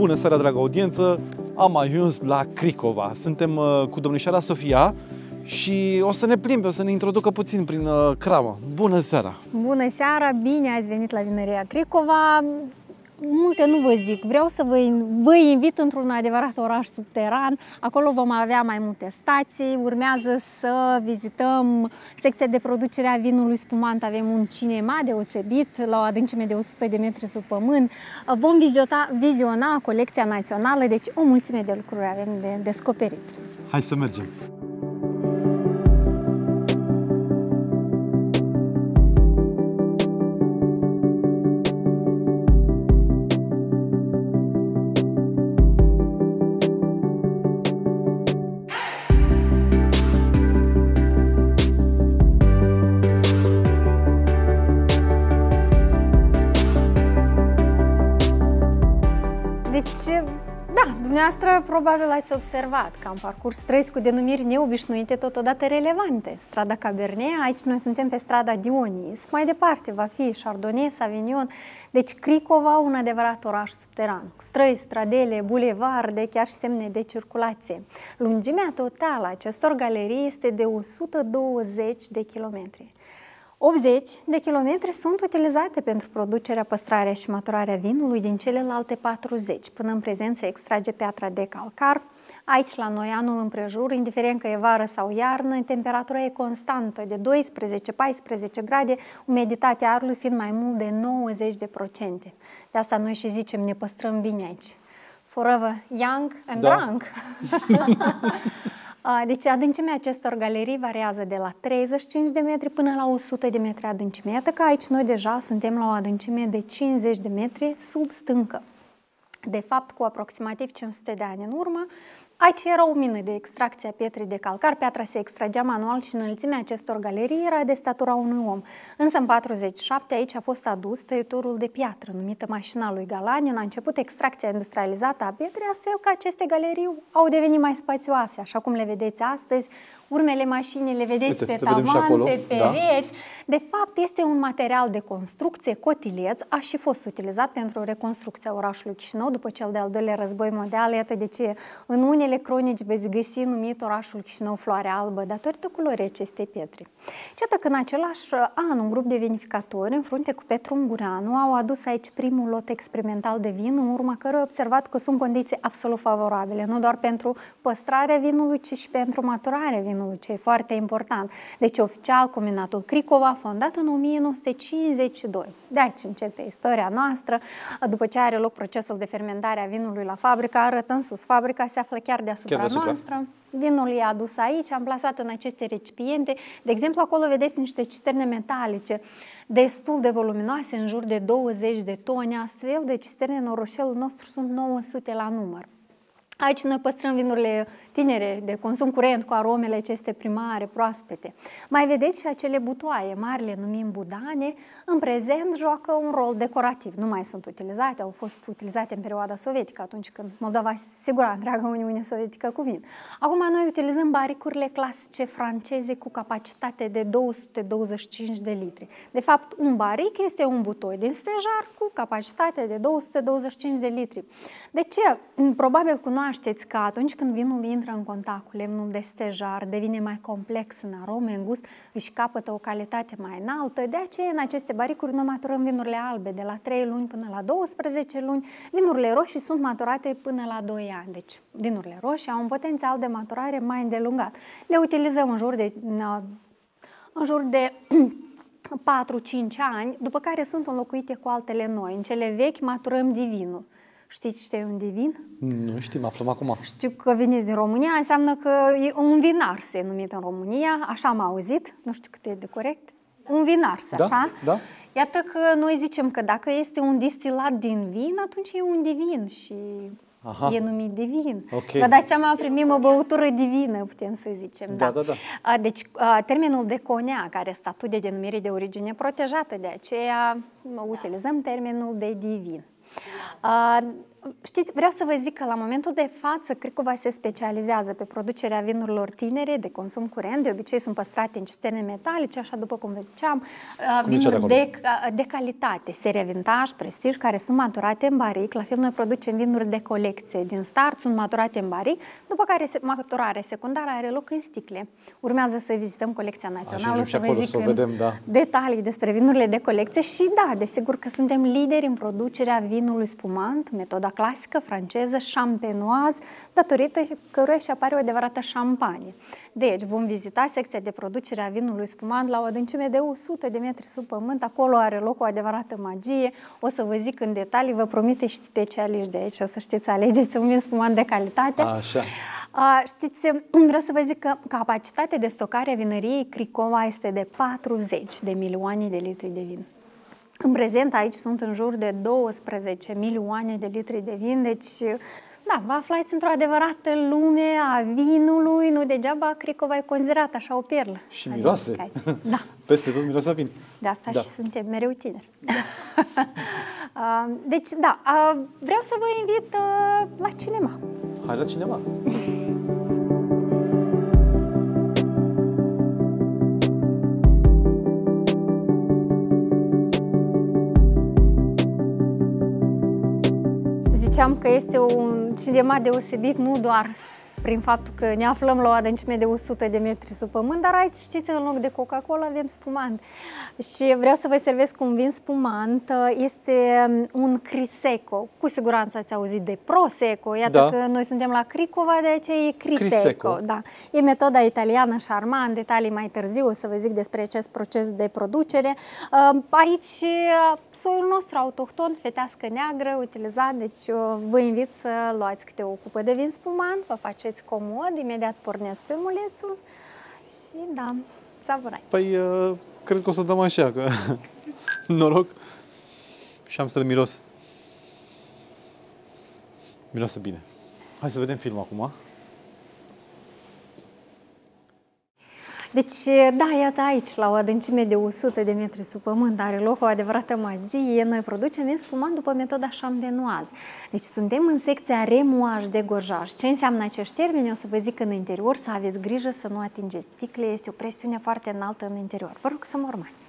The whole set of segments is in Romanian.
Bună seara, dragă audiență! Am ajuns la Cricova. Suntem cu domnișoara Sofia și o să ne plimbe, o să ne introducă puțin prin cramă. Bună seara! Bună seara! Bine ați venit la vinăria Cricova! Multe nu vă zic, vreau să vă invit într-un adevărat oraș subteran. Acolo vom avea mai multe stații, urmează să vizităm secția de producere a vinului spumant. Avem un cinema deosebit, la o adâncime de 100 de metri sub pământ. Vom viziona colecția națională, deci o mulțime de lucruri avem de descoperit. Hai să mergem! Probabil ați observat că am parcurs străzi cu denumiri neobișnuite, totodată relevante. Strada Cabernet, aici noi suntem pe strada Dionis, mai departe va fi Chardonnay, Sauvignon, deci Cricova, un adevărat oraș subteran. Străzi, stradele, bulevarde, chiar și semne de circulație. Lungimea totală a acestor galerii este de 120 de kilometri. 80 de kilometri sunt utilizate pentru producerea, păstrarea și maturarea vinului, din celelalte 40. Până în prezent se extrage piatra de calcar. Aici la noi, anul împrejur, indiferent că e vară sau iarnă, temperatura e constantă de 12-14 grade, umiditatea aerului fiind mai mult de 90%. De asta noi și zicem, ne păstrăm bine aici. Forever young and drunk! Deci adâncimea acestor galerii variază de la 35 de metri până la 100 de metri adâncime. Iată că aici noi deja suntem la o adâncime de 50 de metri sub stâncă. De fapt, cu aproximativ 500 de ani în urmă, aici era o mină de extracție a pietrei de calcar. Piatra se extragea manual și înălțimea acestor galerii era de statura unui om. Însă în 47 aici a fost adus tăietorul de piatră, numită mașina lui Galani. A început extracția industrializată a pietrei, astfel că aceste galerii au devenit mai spațioase, așa cum le vedeți astăzi. Urmele mașinii le vedeți pe tavan, pe pereți. Da. De fapt, este un material de construcție, cotileț, a și fost utilizat pentru reconstrucția orașului Chișinău după cel de-al doilea război mondial. Iată de ce în unele cronici veți găsi numit orașul Chișinău Floarea Albă, datorită culorii acestei pietre. Iată că în același an, un grup de vinificatori, în frunte cu Petru Ungureanu, au adus aici primul lot experimental de vin, în urma căruia au observat că sunt condiții absolut favorabile, nu doar pentru păstrarea vinului, ci și pentru maturarea vinului, ce e foarte important. Deci, oficial, Combinatul Cricova, fondat în 1952. De aici începe istoria noastră. După ce are loc procesul de fermentare a vinului la fabrică, arăt în sus, fabrica se află chiar deasupra noastră. Vinul e adus aici, am plasat în aceste recipiente. De exemplu, acolo vedeți niște cisterne metalice destul de voluminoase, în jur de 20 de tone, astfel de cisterne în orășelul nostru sunt 900 la număr. Aici noi păstrăm vinurile tinere de consum curent cu aromele aceste primare, proaspete. Mai vedeți și acele butoaie mari, le numim budane, în prezent joacă un rol decorativ. Nu mai sunt utilizate, au fost utilizate în perioada sovietică, atunci când Moldova asigura întreaga Uniune Sovietică cu vin. Acum noi utilizăm baricurile clasice franceze cu capacitate de 225 de litri. De fapt, un baric este un butoi din stejar cu capacitate de 225 de litri. De ce? Probabil cunoaște că atunci când vinul intră în contact cu lemnul de stejar, devine mai complex în arome, în gust, își capătă o calitate mai înaltă. De aceea, în aceste baricuri, noi maturăm vinurile albe de la 3 luni până la 12 luni. Vinurile roșii sunt maturate până la 2 ani. Deci, vinurile roșii au un potențial de maturare mai îndelungat. Le utilizăm în jur de 4-5 ani, după care sunt înlocuite cu altele noi. În cele vechi maturăm divinul. Știți ce e un divin? Nu știm, aflăm acum. Știu că veniți din România, înseamnă că e un vinar se numit în România, așa am auzit, nu știu cât e de corect. Un vinar, așa? Da. Iată că noi zicem că dacă este un distilat din vin, atunci e un divin și e numit divin. Okay. Vă dați seama, primim o băutură divină, putem să zicem. Da. Deci, termenul de coniac, care are statut de denumire de origine protejată, de aceea utilizăm termenul de divin. Știți, vreau să vă zic că la momentul de față Cricova se specializează pe producerea vinurilor tinere de consum curent, de obicei sunt păstrate în cisterne metalice, așa după cum vă ziceam, vinuri de calitate, serie vintage, prestige, care sunt maturate în baric, la fel noi producem vinuri de colecție din start, sunt maturate în baric, după care maturarea secundară are loc în sticle. Urmează să vizităm colecția națională, să vă zic detalii despre vinurile de colecție și da, desigur că suntem lideri în producerea vinului spumant, metoda clasică, franceză, champenoază, datorită căruia și apare o adevărată șampanie. Deci, vom vizita secția de producere a vinului spumant la o adâncime de 100 de metri sub pământ. Acolo are loc o adevărată magie. O să vă zic în detalii, vă promite și specialiști de aici. O să știți să alegeți un vin spumant de calitate. Așa. Știți, vreau să vă zic că capacitatea de stocare a vinăriei Cricova este de 40 de milioane de litri de vin. În prezent aici sunt în jur de 12 milioane de litri de vin, deci da, vă aflați într-o adevărată lume a vinului, nu degeaba Cricova e considerată așa o perlă. Și miroase. Adică, da. Peste tot miroase vin. De asta da. Și suntem mereu tineri. Da. Deci, da, vreau să vă invit la cinema. Hai la cinema! Ziceam că este un cinema deosebit, nu doar prin faptul că ne aflăm la o adâncime de 100 de metri sub pământ, dar aici, știți, în loc de Coca-Cola avem spumant. Și vreau să vă servesc un vin spumant, este un Crisecco. Cu siguranță ați auzit de Prosecco, iată da. Că noi suntem la Cricova, de aceea e Crisecco. Da. E metoda italiană, șarmant, detalii mai târziu o să vă zic despre acest proces de producere. Aici, soiul nostru autohton, fetească neagră, utilizat, deci vă invit să luați câte o cupă de vin spumant, vă faceți comod, imediat pornesc pe mulețul și da, savurați. Păi, cred că o să dăm așa, că noroc și am să-l miros. Miroase bine. Hai să vedem film acum. Deci, da, iată aici, la o adâncime de 100 de metri sub pământ, are loc o adevărată magie. Noi producem vin spumant după metoda champenoază. Deci, suntem în secția remuaj de gojaj. Ce înseamnă acești termeni? O să vă zic în interior, să aveți grijă să nu atingeți sticle. Este o presiune foarte înaltă în interior. Vă rog să mă urmați.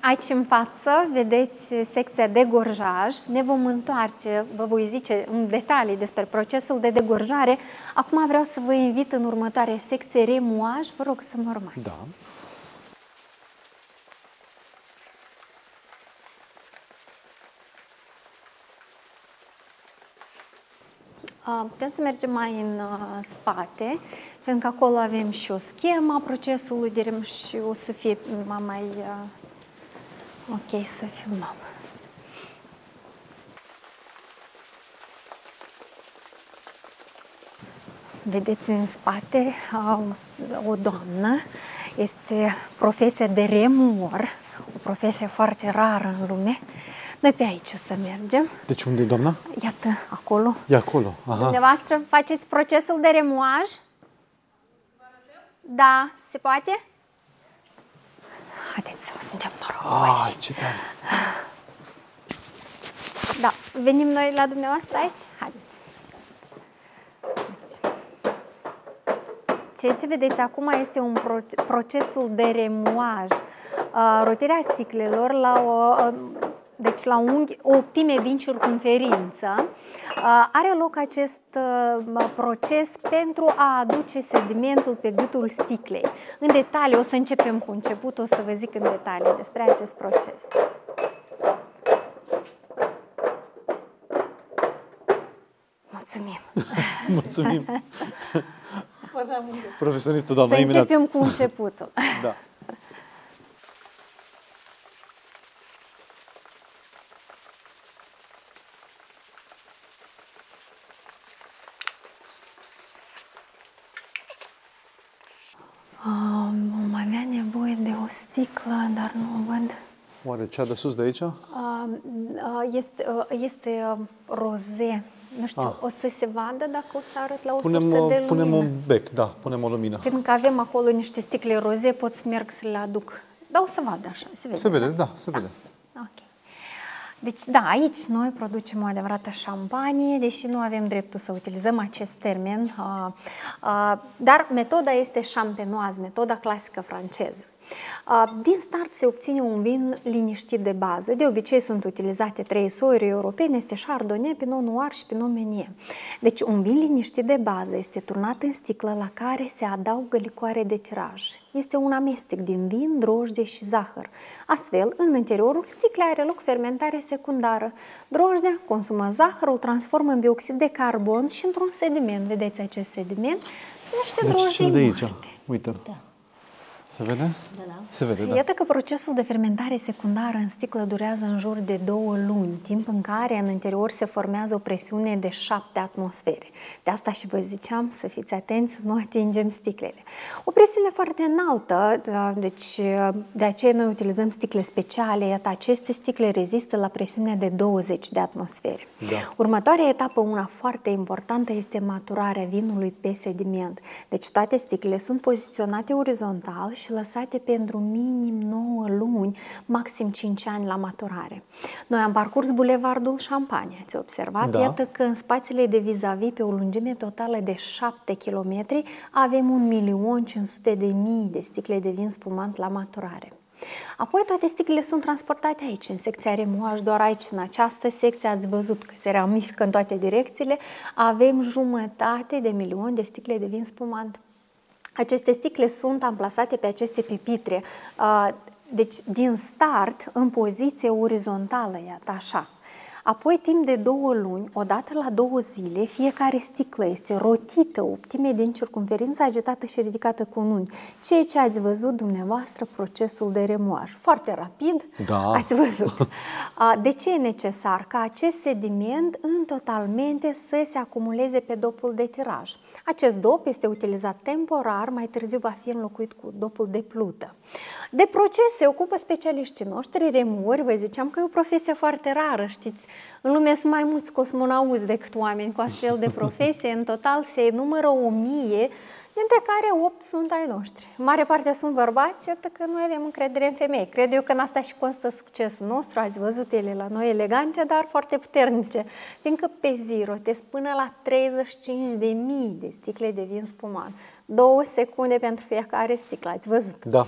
Aici în față vedeți secția de gorjaj. Ne vom întoarce, vă voi zice în detalii despre procesul de degorjare. Acum vreau să vă invit în următoarea secție remuaj. Vă rog să mă urmați. Da. Putem să mergem mai în spate, pentru că acolo avem și o schemă a procesului de rem și o să fie mai... Ok, să filmăm. Vedeți în spate o doamnă, este profesie de remor, o profesie foarte rară în lume. Noi pe aici o să mergem. Deci unde e doamna? Iată, acolo. E acolo, aha. Dumneavoastră faceți procesul de remuaj? Da, se poate? Haideți, suntem norocoși. Ai, ce tare! Da, venim noi la dumneavoastră aici? Haideți. Aici. Ceea ce vedeți acum este un procesul de remuaj. Rotirea sticlelor la o... Deci la o optime din circumferință are loc acest proces pentru a aduce sedimentul pe gâtul sticlei. În detaliu, o să începem cu început, o să vă zic în detaliu despre acest proces. Mulțumim! Mulțumim! Profesionistă, doamnă, să începem imediat. Cu începutul. Da. Vom avea nevoie de o sticlă, dar nu o văd. Oare cea de sus de aici? Este roze. Nu știu, o să se vadă dacă o să arăt la o sursă de lumină. Punem un bec, da, punem o lumină. Pentru că avem acolo niște sticle roze, pot să merg să le aduc. Dar o să vadă așa, se vede. Se vede, da, da se vede. Da. Ok. Deci, da, aici noi producem o adevărată șampanie, deși nu avem dreptul să utilizăm acest termen, dar metoda este champenoise, metoda clasică franceză. Din start se obține un vin liniștit de bază. De obicei sunt utilizate trei soiuri europene, este Chardonnay, Pinot Noir și Pinot Meunier. Deci un vin liniștit de bază este turnat în sticlă la care se adaugă licoare de tiraj. Este un amestec din vin, drojdie și zahăr. Astfel, în interiorul sticlei are loc fermentare secundară. Drojdia consumă zahărul, transformă în bioxid de carbon și într-un sediment. Vedeți acest sediment? Sunt niște drojdii de aici. Uite-l. Da. Se vede? Da, da. Se vede, da. Iată că procesul de fermentare secundară în sticlă durează în jur de 2 luni, timp în care în interior se formează o presiune de 7 atmosfere. De asta și vă ziceam să fiți atenți, nu atingem sticlele. O presiune foarte înaltă, deci de aceea noi utilizăm sticle speciale, iată aceste sticle rezistă la presiunea de 20 de atmosfere. Da. Următoarea etapă, una foarte importantă, este maturarea vinului pe sediment. Deci toate sticlele sunt poziționate orizontal și lăsate pentru minim 9 luni, maxim 5 ani la maturare. Noi am parcurs bulevardul Champagne, ați observat? Da. Iată că în spațiile de vis-a-vis, pe o lungime totală de 7 km, avem 1.500.000 de sticle de vin spumant la maturare. Apoi toate sticlele sunt transportate aici, în secția remuaș, doar aici, în această secție, ați văzut că se ramifică în toate direcțiile, avem 1,5 milion de sticle de vin spumant. Aceste sticle sunt amplasate pe aceste pipitre, deci din start în poziție orizontală, iată așa. Apoi, timp de 2 luni, odată la 2 zile, fiecare sticlă este rotită, optime din circumferință, agitată și ridicată cu un unghi. Ceea ce ați văzut dumneavoastră, procesul de remuaj. Foarte rapid, da, ați văzut. De ce e necesar? Ca acest sediment în totalmente să se acumuleze pe dopul de tiraj. Acest dop este utilizat temporar, mai târziu va fi înlocuit cu dopul de plută. De proces se ocupă specialiștii noștri, remuri, vă ziceam că e o profesie foarte rară, știți, în lume sunt mai mulți cosmonauți decât oameni cu astfel de profesie, în total se numără 1000, dintre care 8 sunt ai noștri. Mare parte sunt bărbați, iată că noi avem încredere în femei. Cred eu că în asta și constă succesul nostru, ați văzut ele la noi elegante, dar foarte puternice, fiindcă pe zi rotesc până la 35.000 de sticle de vin spuman. 2 secunde pentru fiecare sticlă, ați văzut? Da.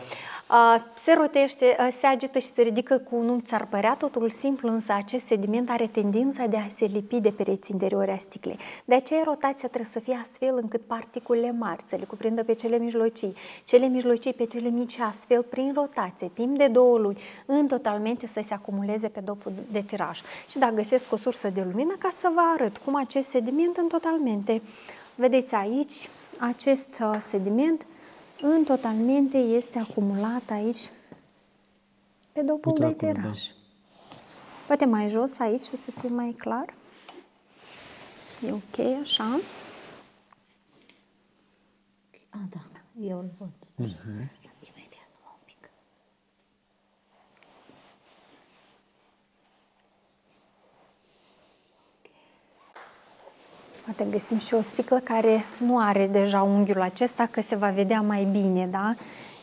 Se rotește, se agită și se ridică cu un unghi, ți-ar părea totul simplu, însă acest sediment are tendința de a se lipi de pereții interioare a sticlei. De aceea rotația trebuie să fie astfel încât particulele mari să le cuprindă pe cele mijlocii, cele mijlocii pe cele mici, astfel prin rotație, timp de 2 luni, în totalmente să se acumuleze pe dopul de tiraj. Și da, găsesc o sursă de lumină ca să vă arăt cum acest sediment în totalmente, vedeți aici, acest sediment în totalmente este acumulat aici pe dopul de tiraj. Da. Poate mai jos aici o să fie mai clar. E ok, așa. A, da, eu îl văd. Imediat, un pic. Poate găsim și o sticlă care nu are deja unghiul acesta, că se va vedea mai bine, da?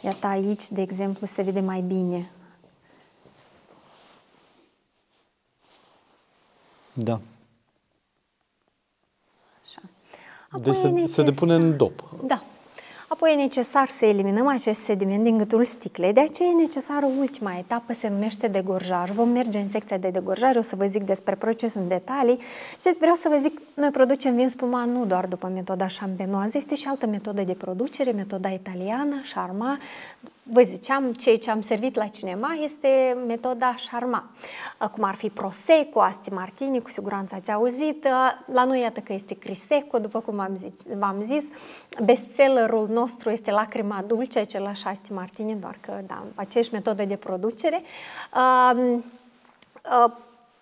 Iată aici, de exemplu, se vede mai bine. Da. Așa. Apoi deci se depune în dop. Da. Apoi e necesar să eliminăm acest sediment din gâtul sticlei, de aceea e necesară ultima etapă, se numește degorjaj. Vom merge în secția de degorjaj, o să vă zic despre proces în detalii. Știți, vreau să vă zic, noi producem vin spuman nu doar după metoda champenoise, este și altă metodă de producere, metoda italiană, Sharma. Vă ziceam, ceea ce am servit la cinema este metoda Sharma. Cum ar fi Prosecco, Asti Martini, cu siguranță ați auzit. La noi iată că este Crisecco, după cum v-am zis. Bestsellerul nostru este Lacrima Dulce, același Asti Martini, doar că, da, aceeași metodă de producere.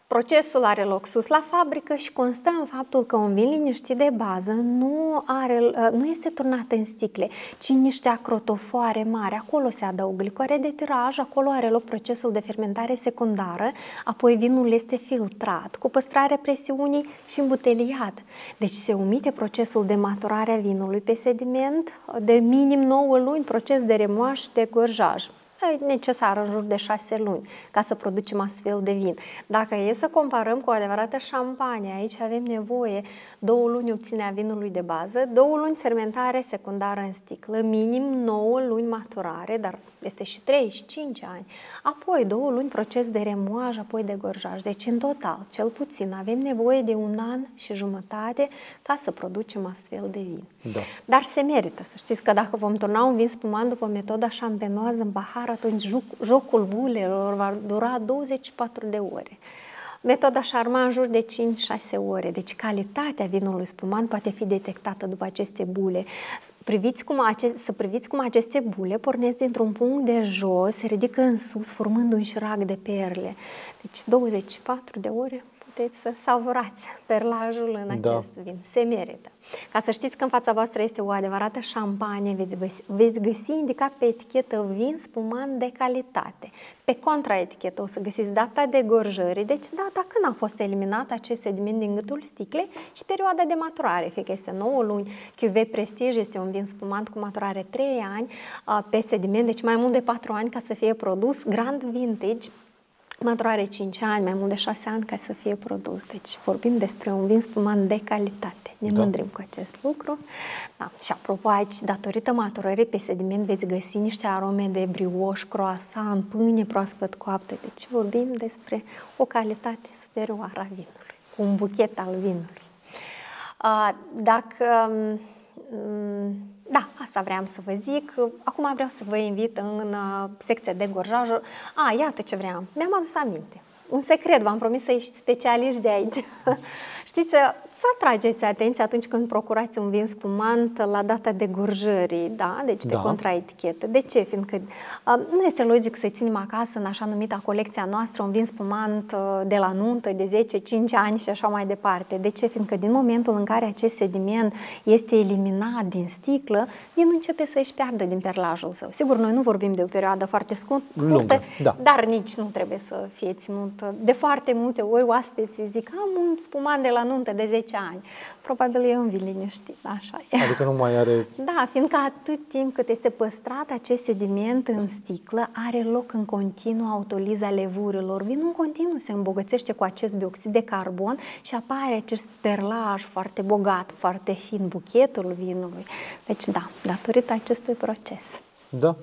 Procesul are loc sus la fabrică și constă în faptul că un vin liniștit de bază nu este turnat în sticle, ci în niște acrotofoare mari. Acolo se adaugă licoare de tiraj, acolo are loc procesul de fermentare secundară, apoi vinul este filtrat cu păstrarea presiunii și îmbuteliat. Deci se omite procesul de maturare a vinului pe sediment de minim 9 luni, proces de remoaș și de gorjaj. E necesar în jur de 6 luni ca să producem astfel de vin. Dacă e să comparăm cu o adevărată șampanie, aici avem nevoie 2 luni obținerea vinului de bază, 2 luni fermentare secundară în sticlă, minim 9 luni maturare, dar este și 3 și 5 ani, apoi 2 luni proces de remoaj, apoi de gorjaj. Deci în total, cel puțin, avem nevoie de 1 an și jumătate ca să producem astfel de vin. Da. Dar se merită, să știți că dacă vom turna un vin spumant după metoda șampenoază în pahar, atunci jocul bulelor va dura 24 de ore. Metoda Charmat în jur de 5-6 ore. Deci calitatea vinului spumant poate fi detectată după aceste bule. Să priviți cum aceste bule pornesc dintr-un punct de jos, se ridică în sus, formând un șirac de perle. Deci 24 de ore puteți să savurați perlajul în acest vin. Se merită. Ca să știți că în fața voastră este o adevărată șampanie, veți găsi indicat pe etichetă vin spumant de calitate. Pe contraetichetă o să găsiți data de gorjări, deci data când a fost eliminat acest sediment din gâtul sticlei și perioada de maturare, fie că este 9 luni, QV Prestige este un vin spumant cu maturare 3 ani pe sediment, deci mai mult de 4 ani ca să fie produs, Grand Vintage, maturare 5 ani, mai mult de 6 ani ca să fie produs. Deci vorbim despre un vin spumant de calitate. Ne mândrim cu acest lucru. Da. Și apropo aici, datorită maturării pe sediment veți găsi niște arome de brioș, croissant, pâine proaspăt coaptă. Deci vorbim despre o calitate superioară a vinului, cu un buchet al vinului. Da, asta vreau să vă zic. Acum vreau să vă invit în secția de gorjaj. Iată ce vreau. Mi-am adus aminte. Un secret, v-am promis să ieșiți specialiști de aici. Știți, să atrageți atenție atunci când procurați un vin spumant la data de gorjării, da? Deci pe contraetichetă. De ce? Fiindcă nu este logic să ținem acasă în așa numita colecția noastră un vin spumant de la nuntă, de 10, 5 ani și așa mai departe. De ce? Fiindcă din momentul în care acest sediment este eliminat din sticlă, vinul începe să-și piardă din perlajul său. Sigur, noi nu vorbim de o perioadă foarte scurtă, dar nici nu trebuie să fie ținut. De foarte multe ori oaspeții zic, am un spumant de la nuntă de 10 ani. Probabil e un vin liniștit, așa e. Adică nu mai are... Da, fiindcă atât timp cât este păstrat acest sediment în sticlă, are loc în continuu autoliza levurilor. Vinul în continuu se îmbogățește cu acest bioxid de carbon și apare acest perlaj foarte bogat, foarte fin, buchetul vinului. Deci da, datorită acestui proces. Da.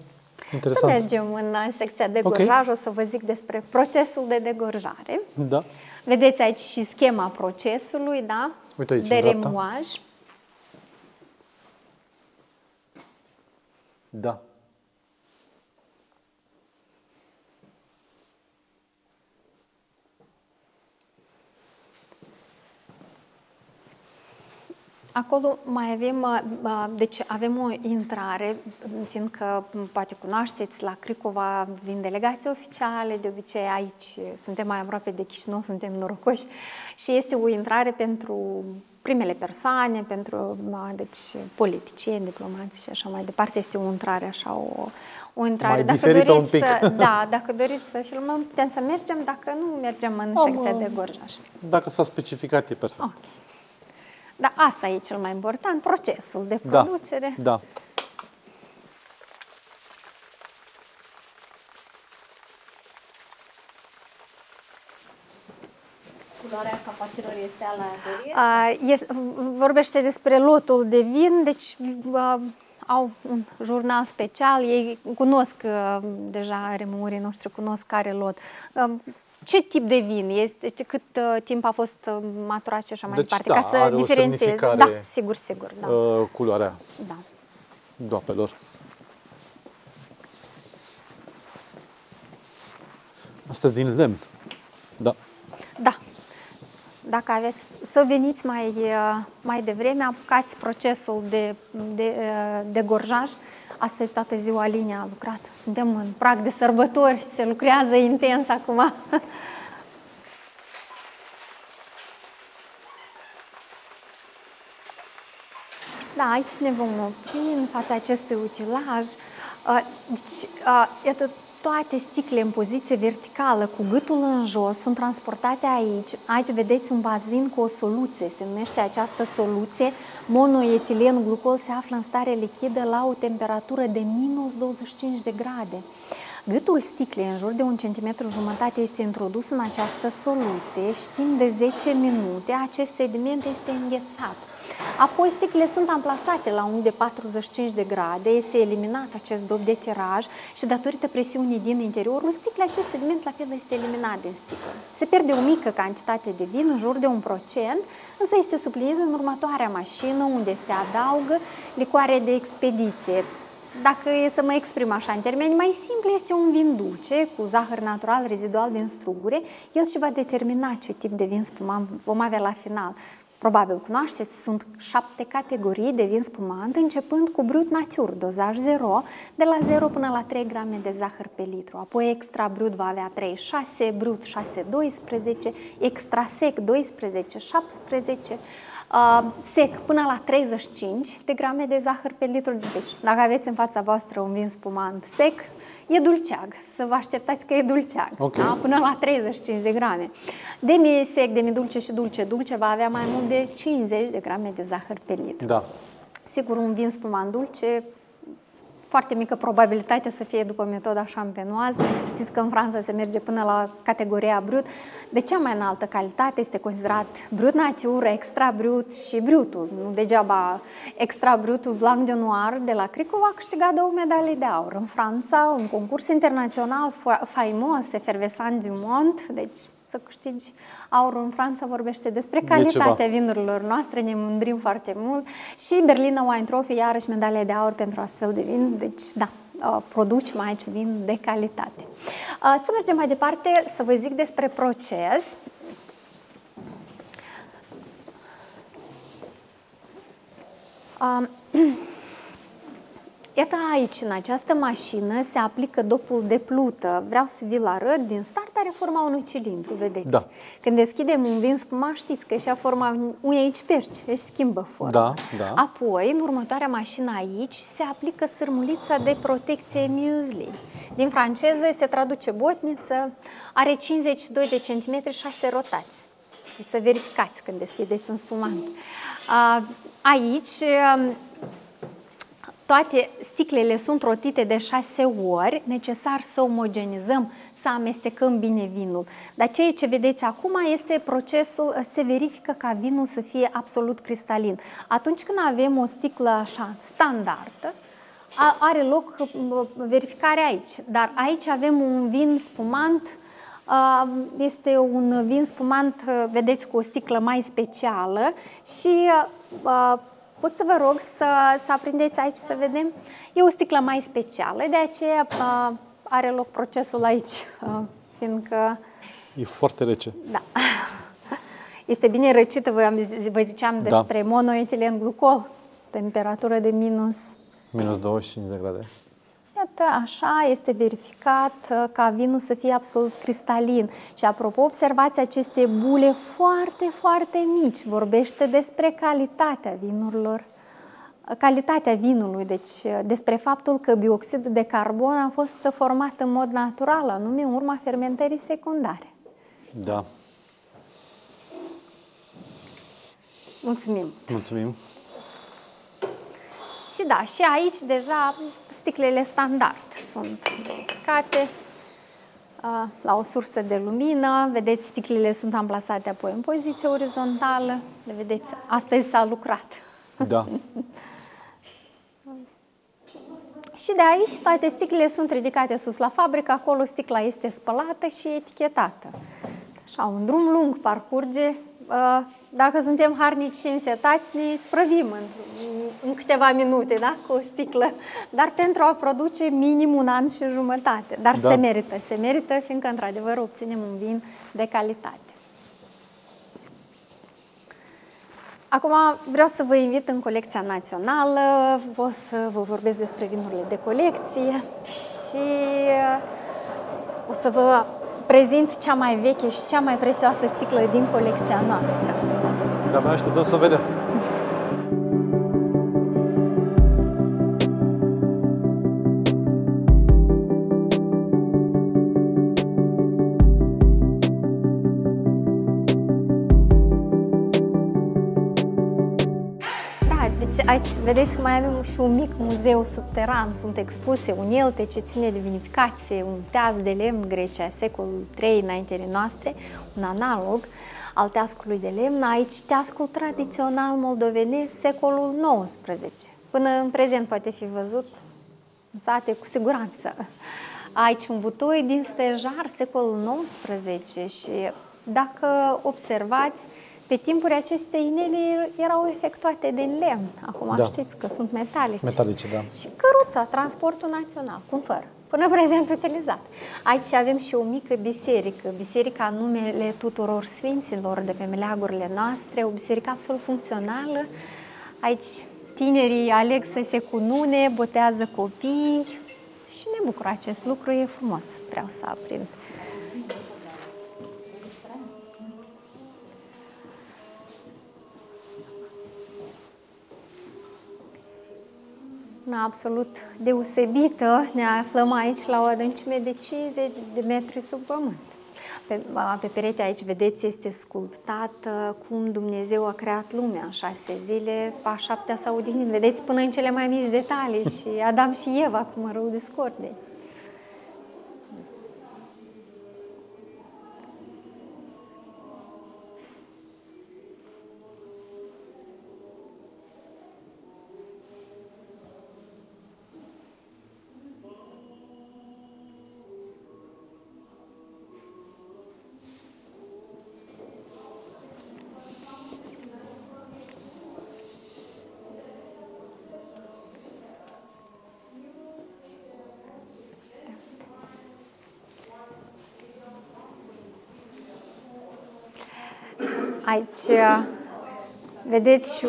Interesant. Să mergem în secția de gorjaj, o să vă zic despre procesul de degorjare. Da. Vedeți aici și schema procesului, da? Uite aici, de remoaj. Da. Acolo mai avem, deci avem o intrare, fiindcă poate cunoașteți, la Cricova vin delegații oficiale, de obicei aici suntem mai aproape de Chișinău, suntem norocoși și este o intrare pentru primele persoane, pentru politicieni, diplomați și așa mai departe. Este o intrare așa, o intrare. Mai diferită un pic. Da, dacă doriți să filmăm, putem să mergem, dacă nu, mergem în secția de gorjaj. Dacă s-a specificat, e perfect. Okay. Dar asta e cel mai important, procesul de producere. Da. Culoarea capacilor este aleatorie? Vorbește despre lotul de vin, deci au un jurnal special, ei cunosc deja, remurii noștri cunosc care lot. Ce tip de vin este, cât timp a fost maturat și așa mai departe, ca să diferențiez. Da, sigur, da. Culoarea doapelor. Asta e din lemn. Da. Da. Dacă aveți să veniți mai devreme, apucați procesul de gorjaj. Astăzi toată ziua linia a lucrat. Suntem în prag de sărbători, se lucrează intens acum. aici ne vom opri în fața acestui utilaj. Deci, iată, toate sticlele în poziție verticală, cu gâtul în jos, sunt transportate aici. Aici vedeți un bazin cu o soluție, se numește această soluție. Monoetilen glucol se află în stare lichidă la o temperatură de minus 25 de grade. Gâtul sticlei, în jur de 1,5 cm, este introdus în această soluție și timp de 10 minute acest sediment este înghețat. Apoi sticlele sunt amplasate la unghi de 45 de grade, este eliminat acest dop de tiraj și datorită presiunii din interiorul sticlei, acest sediment la fel este eliminat din sticlă. Se pierde o mică cantitate de vin, în jur de 1%, însă este suplinită în următoarea mașină unde se adaugă licoare de expediție. Dacă e să mă exprim așa în termeni mai simpli, este un vin dulce cu zahăr natural rezidual din strugure. El și va determina ce tip de vin spumant vom avea la final. Probabil cunoașteți, sunt 7 categorii de vin spumant, începând cu brut nature, dozaj 0, de la 0 până la 3 grame de zahăr pe litru. Apoi extra brut va avea 3,6, brut 6,12, extra sec 12,17, sec până la 35 de grame de zahăr pe litru. Deci, dacă aveți în fața voastră un vin spumant sec, e dulceag, să vă așteptați că e dulceag, okay, da? Până la 35 de grame. Demi-sec, demi-dulce și dulce-dulce va avea mai mult de 50 de grame de zahăr pe litru. Da. Sigur, un vin spumant dulce, foarte mică probabilitate să fie după metoda șampenoază. Știți că în Franța se merge până la categoria brut. De cea mai înaltă calitate este considerat brut nature, extra brut și brutul. Nu degeaba extra brutul Blanc de Noir de la Cricova a câștigat 2 medalii de aur. În Franța, un concurs internațional faimos, Effervescents du Monde, deci să câștigi aurul în Franța vorbește despre calitatea vinurilor noastre, ne mândrim foarte mult. Și Berlina Wine Trophy, iarăși medalie de aur pentru astfel de vin, deci da, producem aici vin de calitate. Să mergem mai departe, să vă zic despre proces. Iată aici, în această mașină, se aplică dopul de plută. Vreau să vi-l arăt. Din start are forma unui cilindru, vedeți? Da. Când deschidem un vin spumat, știți că și a forma unei aici perci, își schimbă forma. Da, da. Apoi, în următoarea mașină aici, se aplică sârmulița de protecție muesli. Din franceză se traduce botniță, are 52 de centimetri, 6 rotați. Deci să verificați când deschideți un spumant. Aici... toate sticlele sunt rotite de 6 ori, necesar să omogenizăm, să amestecăm bine vinul. Dar ceea ce vedeți acum este procesul, se verifică ca vinul să fie absolut cristalin. Atunci când avem o sticlă așa, standardă, are loc verificarea aici. Dar aici avem un vin spumant, este un vin spumant, vedeți, cu o sticlă mai specială și... pot să vă rog să aprindeți aici să vedem. E o sticlă mai specială, de aceea are loc procesul aici, fiindcă... E foarte rece. Da. Este bine răcită, vă ziceam despre monoetilen glucol, temperatură de minus 25 de grade. Iată, așa este verificat ca vinul să fie absolut cristalin. Și apropo, observați aceste bule foarte, foarte mici. Vorbește despre calitatea vinurilor, calitatea vinului, deci despre faptul că bioxidul de carbon a fost format în mod natural, anume în urma fermentării secundare. Da. Mulțumim! Mulțumim! Și da, și aici deja sticlele standard sunt verificate la o sursă de lumină. Vedeți, sticlele sunt amplasate apoi în poziție orizontală. Le vedeți, astăzi s-a lucrat. Da. Și de aici toate sticlele sunt ridicate sus la fabrică. Acolo sticla este spălată și etichetată. Așa, un drum lung parcurge. Dacă suntem harnici și însetați, ne sprăvim în câteva minute, da? Cu o sticlă, dar pentru a produce minim 1 an și jumătate. Dar da, se merită, fiindcă într-adevăr obținem un vin de calitate. Acum vreau să vă invit în colecția națională, o să vă vorbesc despre vinurile de colecție și o să vă prezint cea mai veche și cea mai prețioasă sticlă din colecția noastră. De-abia așteptăm să vedem. aici vedeți că mai avem și un mic muzeu subteran, sunt expuse unelte ce ține de vinificație, un teaz de lemn Grecia, secolul III înaintele noastre, un analog al teascului de lemn, aici teascul tradițional moldovenesc, secolul XIX. Până în prezent poate fi văzut în sate cu siguranță. Aici un butoi din stejar, secolul XIX, și dacă observați, pe timpuri aceste inele erau efectuate din lemn. Acum da, știți că sunt metalice. Metalice, da. Și căruța, transportul național, cum fără, până prezent utilizat. Aici avem și o mică biserică, biserica în numele tuturor sfinților de pe meleagurile noastre, o biserică absolut funcțională. Aici tinerii aleg să se cunune, botează copiii și ne bucură acest lucru, e frumos, vreau să aprind. Una absolut deosebită, ne aflăm aici la o adâncime de 50 de metri sub pământ. Pe perete aici, vedeți, este sculptat cum Dumnezeu a creat lumea în 6 zile, a 7-a s-a odihnit. Vedeți până în cele mai mici detalii și Adam și Eva, cum rău de scorde. Aici vedeți și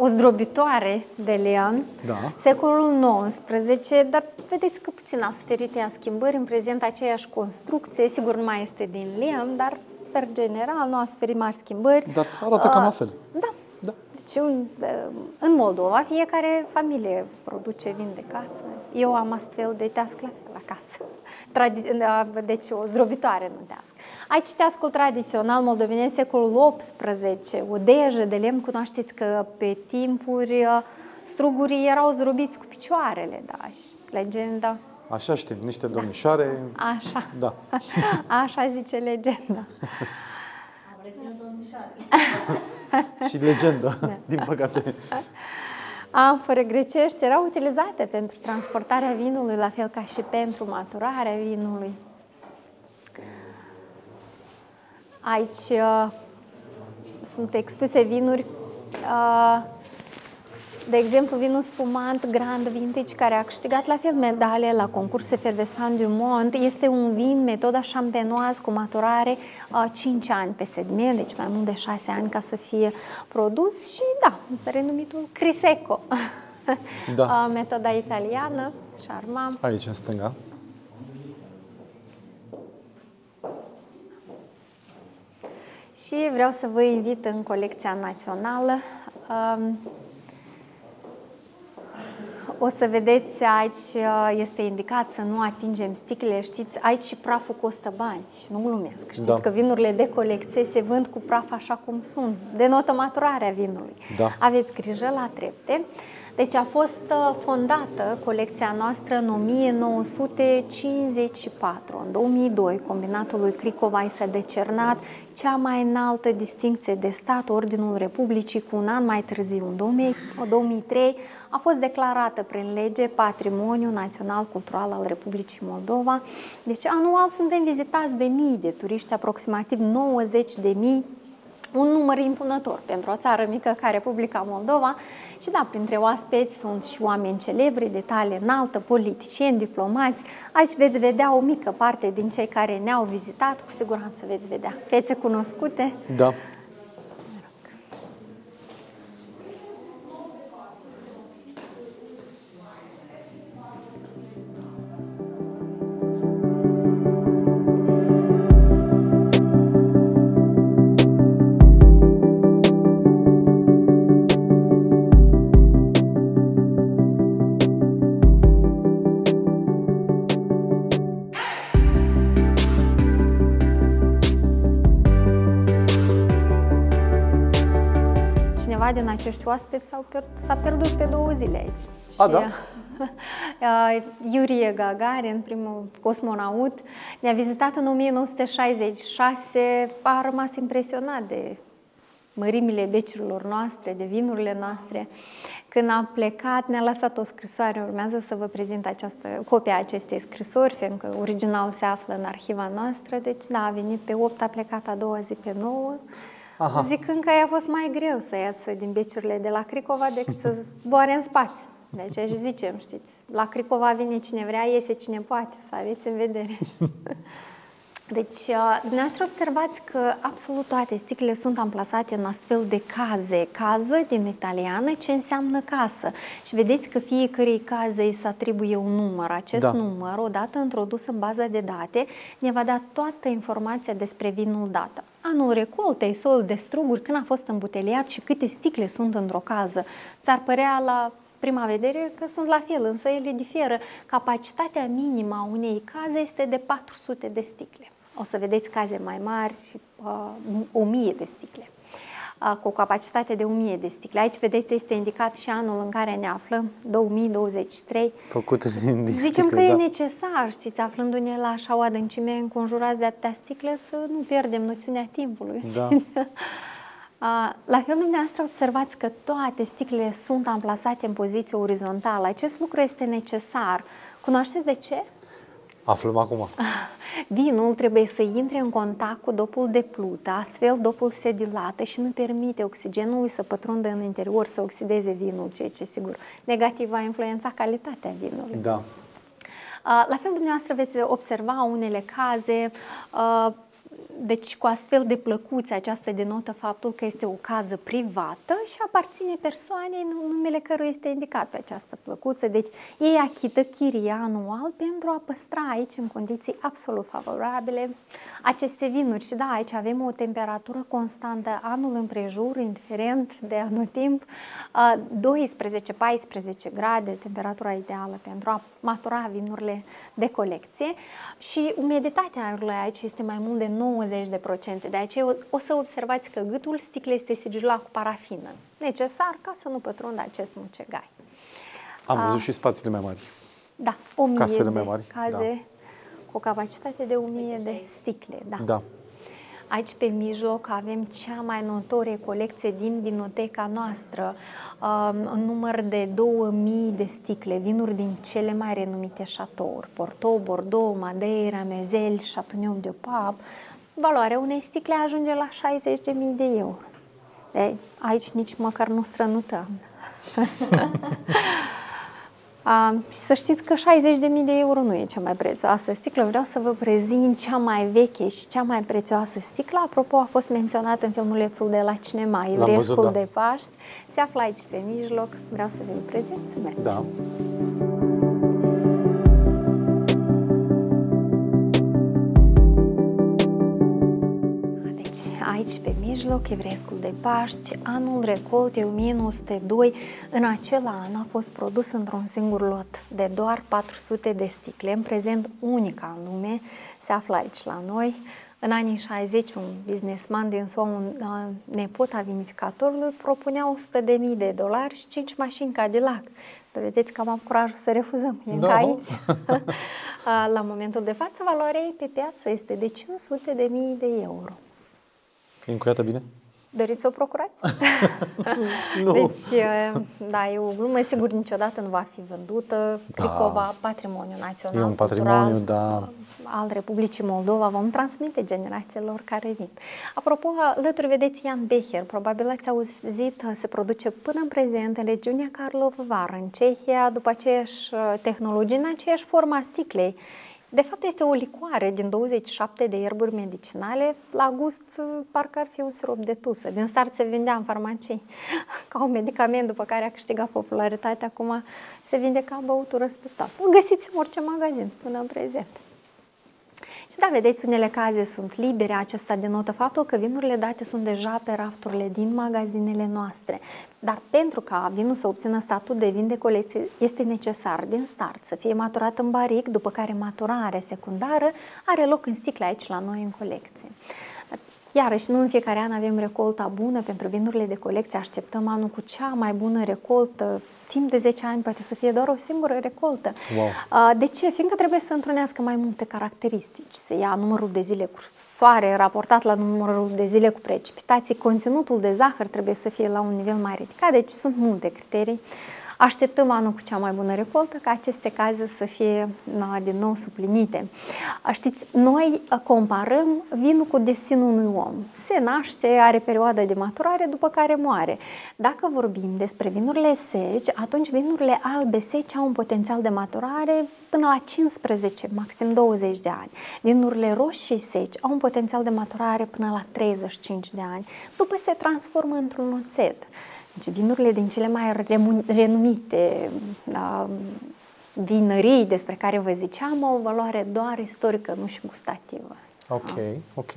o zdrobitoare de lemn, da, secolul XIX, dar vedeți că puțin a suferit ea schimbări, în prezent aceeași construcție, sigur nu mai este din lemn, dar per general nu a suferit mari schimbări. Dar arată cam la fel. Da, da. Deci în Moldova fiecare familie produce vin de casă, eu am astfel de tească la casă. Deci o zdrobitoare în teasc. Aici teascul tradițional moldovenesc, secolul XVIII, o dejă de lemn, cunoașteți că pe timpuri strugurii erau zdrobiți cu picioarele, da, și legenda. Așa știm, niște domnișoare. Da. Așa. Da. Așa zice legenda. Am reținut domnișoare. Și legenda, da, din păcate. Amfore grecești erau utilizate pentru transportarea vinului, la fel ca și pentru maturarea vinului. Aici sunt expuse vinuri, de exemplu vinul spumant Grand Vintage, care a câștigat la fel medale la concursul Effervescents du Monde. Este un vin, metoda champenoise, cu maturare 5 ani pe sediment, deci mai mult de 6 ani ca să fie produs, și da, renumitul Crisecco, da. Metoda italiană, charmant. Aici, în stânga. Și vreau să vă invit în colecția națională. O să vedeți, aici este indicat să nu atingem sticlele, știți, aici și praful costă bani și nu glumesc. Știți, da, că vinurile de colecție se vând cu praf așa cum sunt, denotă maturarea vinului. Da. Aveți grijă la trepte. Deci a fost fondată colecția noastră în 1954. În 2002, Combinatului Cricova i s-a decernat cea mai înaltă distincție de stat, Ordinul Republicii, cu un an mai târziu, în 2003, a fost declarată prin lege Patrimoniu Național Cultural al Republicii Moldova. Deci anual suntem vizitați de mii de turiști, aproximativ 90.000. Un număr impunător pentru o țară mică ca Republica Moldova. Și da, printre oaspeți sunt și oameni celebri, de talie înaltă, politicieni, diplomați. Aici veți vedea o mică parte din cei care ne-au vizitat, cu siguranță veți vedea fețe cunoscute. Da. din acești oaspeți s-a pierdut pe 2 zile aici. A, da? Iuri Gagarin, primul cosmonaut, ne-a vizitat în 1966, a rămas impresionat de mărimile beciurilor noastre, de vinurile noastre. Când a plecat, ne-a lăsat o scrisoare, urmează să vă prezint copia acestei scrisori, fiindcă original se află în arhiva noastră, deci da, a venit pe 8, a plecat a doua zi pe 9, aha, zicând că i-a fost mai greu să iasă din beciurile de la Cricova decât să zboare în spațiu. Deci aș zicem, știți, la Cricova vine cine vrea, iese cine poate, să aveți în vedere. Deci, dumneavoastră observați că absolut toate sticlele sunt amplasate în astfel de case. Cază din italiană, ce înseamnă casă. Și vedeți că fiecărei caze îi se atribuie un număr. Acest număr, odată introdus în baza de date, ne va da toată informația despre vinul dată. Anul recoltei, solul de struguri, când a fost îmbuteliat și câte sticle sunt într-o cază. Ți-ar părea la prima vedere că sunt la fel, însă ele diferă. Capacitatea minimă a unei caze este de 400 de sticle. O să vedeți caze mai mari, 1000 de sticle, cu o capacitate de 1000 de sticle. Aici, vedeți, este indicat și anul în care ne aflăm, 2023. Făcută din sticle, zicem că e necesar, știți, aflându-ne la așa o adâncime înconjurați de atâtea sticle, să nu pierdem noțiunea timpului. Da. La fel, dumneavoastră observați că toate sticlele sunt amplasate în poziție orizontală. Acest lucru este necesar. Cunoașteți de ce? Aflăm acum. Vinul trebuie să intre în contact cu dopul de plută, astfel dopul se dilată și nu permite oxigenului să pătrundă în interior, să oxideze vinul, ceea ce, sigur, negativ va influența calitatea vinului. Da. La fel, dumneavoastră veți observa unele caze, deci cu astfel de plăcuțe, aceasta denotă faptul că este o cază privată și aparține persoanei numele căruia este indicat pe această plăcuță. Deci ei achită chiria anual pentru a păstra aici, în condiții absolut favorabile, aceste vinuri. Și da, aici avem o temperatură constantă anul împrejur, indiferent de anotimp, 12-14 grade, temperatura ideală pentru a matura vinurile de colecție. Și umiditatea aerului aici este mai mult de 90%. De aceea o să observați că gâtul sticlei este sigilat cu parafină. Necesar ca să nu pătrundă acest mucegai. Am văzut și spațiile mai mari. Da, 1000 casele mai mari, caze cu o capacitate de 1000 de sticle. Da. Aici pe mijloc avem cea mai notorie colecție din vinoteca noastră, în număr de 2000 de sticle, vinuri din cele mai renumite șatouri, Porto, Bordeaux, Madeira, Moselle, Châteauneuf de Pape. Valoarea unei sticle ajunge la 60.000 de euro. Aici nici măcar nu strănutăm. Și să știți că 60.000 de euro nu e cea mai prețioasă sticlă. Vreau să vă prezint cea mai veche și cea mai prețioasă sticlă. Apropo, a fost menționată în filmulețul de la cinema, Evrescul de Paști. Se află aici pe mijloc. Vreau să vă prezint, să mergem. Da. Aici, pe mijloc, Evrescul de Paști, anul recoltei 1902, în acela an a fost produs într-un singur lot de doar 400 de sticle, în prezent unica în lume, se află aici la noi. În anii 60, un businessman din SUA, un nepot a vinificatorului, propunea $100.000 și 5 mașini Cadillac. Vedeți că am avut curajul să refuzăm. E încă aici. La momentul de față, valoarea ei pe piață este de 500.000 de euro. E încuiată bine? Doriți să o procurați? Nu. Deci, da, e o glumă, sigur, niciodată nu va fi vândută. Cricova, patrimoniu național, e un patrimoniu, al Republicii Moldova, vom transmite generațiilor care vin. Apropo, alături vedeți Ian Becher, probabil ați auzit, se produce până în prezent în regiunea Karlovy Vary, în Cehia, după aceeași tehnologie, în aceeași forma sticlei. De fapt, este o licoare din 27 de ierburi medicinale, la gust parcă ar fi un sirop de tusă. Din start se vindea în farmacii ca un medicament, după care a câștigat popularitate. Acum se vinde ca băutură spiritoasă. O găsiți în orice magazin până în prezent. Și da, vedeți, unele caze sunt libere, acesta denotă faptul că vinurile date sunt deja pe rafturile din magazinele noastre. Dar pentru ca vinul să obțină statut de vin de colecție, este necesar din start să fie maturat în baric, după care maturarea secundară are loc în sticle aici la noi în colecție. Iarăși, nu în fiecare an avem recolta bună pentru vinurile de colecție. Așteptăm anul cu cea mai bună recoltă. Timp de 10 ani poate să fie doar o singură recoltă. Wow. De ce? Fiindcă trebuie să întrunească mai multe caracteristici. Se ia numărul de zile cu soare raportat la numărul de zile cu precipitații. Conținutul de zahăr trebuie să fie la un nivel mai ridicat. Deci sunt multe criterii. Așteptăm anul cu cea mai bună recoltă ca aceste cazuri să fie din nou suplinite. Știți, noi comparăm vinul cu destinul unui om. Se naște, are perioada de maturare, după care moare. Dacă vorbim despre vinurile seci, atunci vinurile albe seci au un potențial de maturare până la 15, maxim 20 de ani. Vinurile roșii seci au un potențial de maturare până la 35 de ani. După se transformă într-un oțet. Deci vinurile din cele mai renumite vinării despre care vă ziceam au o valoare doar istorică, nu și gustativă. Ok, ok.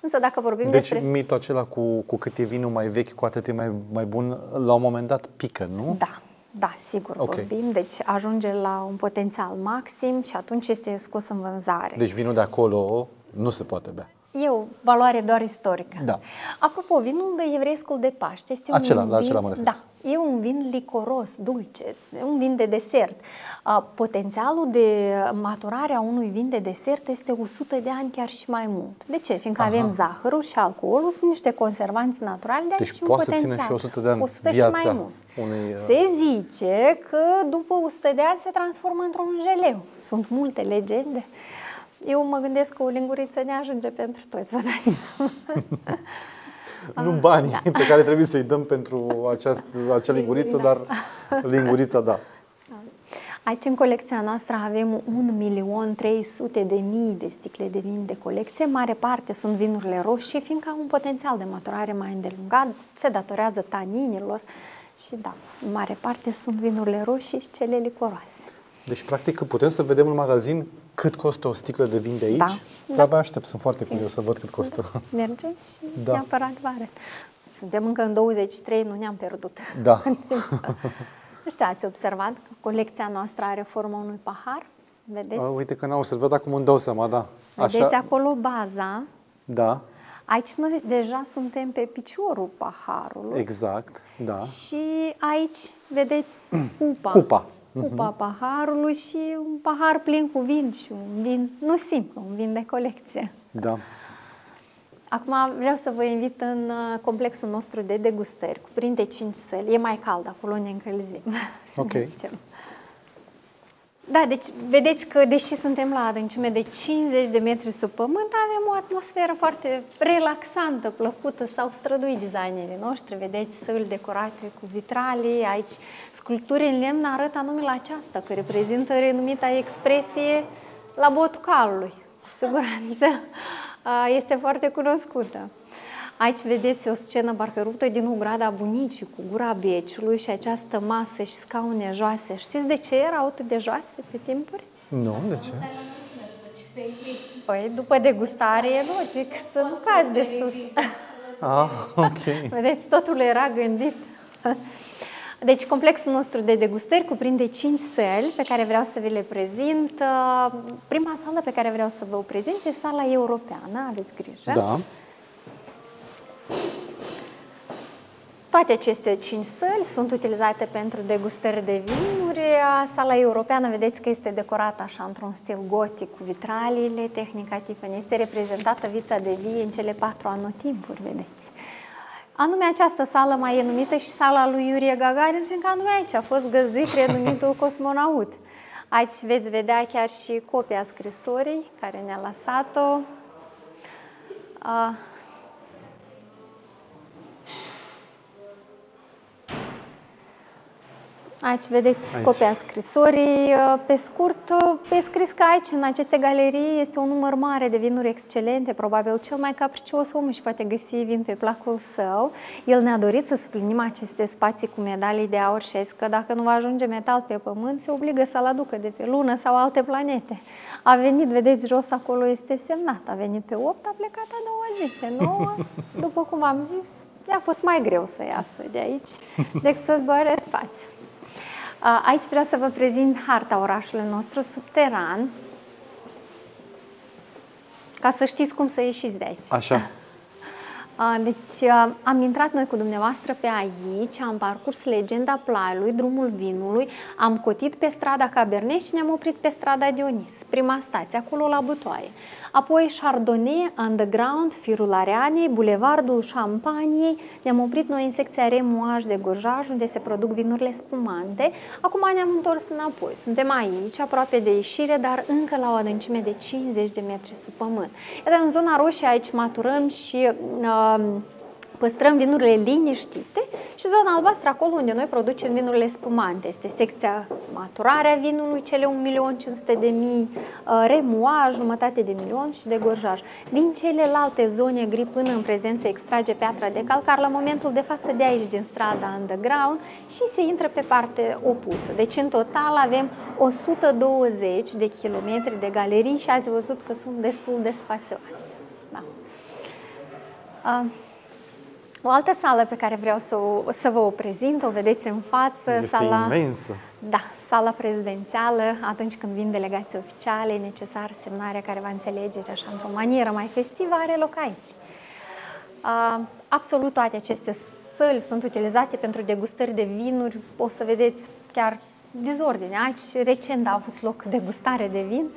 Însă dacă vorbim despre... Deci mitul acela cu cât e vinul mai vechi, cu atât e mai bun, la un moment dat pică, nu? Da. Da, sigur, okay. Vorbim. Deci ajunge la un potențial maxim și atunci este scos în vânzare. Deci vinul de acolo nu se poate bea. E o valoare doar istorică. Da. Apropo, vinul de evreiescul de Paște este e un vin licoros, dulce, un vin de desert. Potențialul de maturare a unui vin de desert este 100 de ani, chiar și mai mult. De ce? Fiindcă avem zahărul și alcoolul, sunt niște conservanți naturali, de deci poate să țină și 100 de ani 100 viața și mai mult. Unei... Se zice că după 100 de ani se transformă într-un jeleu. Sunt multe legende. Eu mă gândesc că o linguriță ne ajunge pentru toți, vă dați nu banii pe care trebuie să-i dăm pentru acea linguriță, dar lingurița, da. Aici, în colecția noastră, avem 1.300.000 de sticle de vin de colecție. Mare parte sunt vinurile roșii, fiindcă au un potențial de maturare mai îndelungat, se datorează taninilor și, da, în mare parte sunt vinurile roșii și cele licoroase. Deci, practic, putem să vedem în magazin cât costă o sticlă de vin de aici? Da. Abia aștept, sunt foarte curios să văd cât costă. Mergem și neapărat vă arăt. Suntem încă în 23, nu ne-am pierdut. Da. Nu știu, ați observat că colecția noastră are forma unui pahar? Vedeți? Uite că n-am observat, acum îmi dau seama, da. Vedeți acolo baza. Da. Aici noi deja suntem pe piciorul paharului. Exact, da. Și aici, vedeți, cupa. Cupa paharului și un pahar plin cu vin și un vin, nu simplu, un vin de colecție. Da. Acum vreau să vă invit în complexul nostru de degustări, cuprinde 5 săli. E mai cald, acolo ne încălzim. Ok. Da, deci vedeți că deși suntem la adâncime de 50 de metri sub pământ, avem o atmosferă foarte relaxantă, plăcută, s-au străduit designerii noștri. Vedeți săli decorate cu vitralii, aici sculpturi în lemn arată anume la aceasta, că reprezintă renumita expresie la botul calului. Cu siguranță este foarte cunoscută. Aici vedeți o scenă barcărută din ograda bunicii cu gura beciului și această masă și scaune joase. Știți de ce erau atât de joase pe timpuri? Nu, de ce? Păi, după degustare e logic să nu cazi de sus. Ah, ok. Vedeți, totul era gândit. Deci, complexul nostru de degustări cuprinde 5 săli pe care vreau să vi le prezint. Prima sală pe care vreau să vă o prezint e sala europeană, aveți grijă. Da. Toate aceste 5 săli sunt utilizate pentru degustări de vinuri. Sala europeană, vedeți că este decorată așa într-un stil gotic cu vitraliile, tehnica Tiffany. Este reprezentată vița de vie în cele 4 anotimpuri, vedeți. Anume această sală mai e numită și sala lui Iuri Gagarin, fiindcă anume aici a fost găzduit renumitul cosmonaut. Aici veți vedea chiar și copia scrisorii care ne-a lăsat-o. Aici vedeți copia scrisorii. Pe scurt, pe scris că aici, în aceste galerii, este un număr mare de vinuri excelente. Probabil cel mai capricios om își poate găsi vin pe placul său. El ne-a dorit să suplinim aceste spații cu medalii de aur și că dacă nu va ajunge metal pe pământ, se obligă să-l aducă de pe lună sau alte planete. A venit, vedeți, jos acolo este semnat. A venit pe 8, a plecat a 2 zi. Pe 9, după cum am zis, i-a fost mai greu să iasă de aici decât să zboare în spațiu. Aici vreau să vă prezint harta orașului nostru subteran, ca să știți cum să ieșiți de aici. Așa. Deci am intrat noi cu dumneavoastră pe aici, am parcurs legenda Plaiului, drumul vinului, am cotit pe strada Cabernet și ne-am oprit pe strada Dionis, prima stație, acolo la butoaie. Apoi Chardonnay, Underground, Firul Areanei, Bulevardul Șampaniei, ne-am oprit noi în secția Remuaj de Gorjaj, unde se produc vinurile spumante. Acum ne-am întors înapoi, suntem aici, aproape de ieșire, dar încă la o adâncime de 50 de metri sub pământ. Iată, în zona roșie aici maturăm și păstrăm vinurile liniștite și zona albastră, acolo unde noi producem vinurile spumante. Este secția maturarea vinului, cele 1.500.000, Remuaj, jumătate de milion și de Gorjaj. Din celelalte zone gri până în prezență extrage piatra de calcar la momentul de față de aici, din strada Underground, și se intră pe partea opusă. Deci în total avem 120 de kilometri de galerii și ați văzut că sunt destul de spațioase. Da. O altă sală pe care vreau să vă o prezint, o vedeți în față. Este sala imensă. Da, sala prezidențială. Atunci când vin delegații oficiale, e necesar semnarea care va înțelege așa într-o manieră mai festivă, are loc aici. Absolut toate aceste săli sunt utilizate pentru degustări de vinuri. O să vedeți chiar dezordine. Aici recent a avut loc degustare de vin.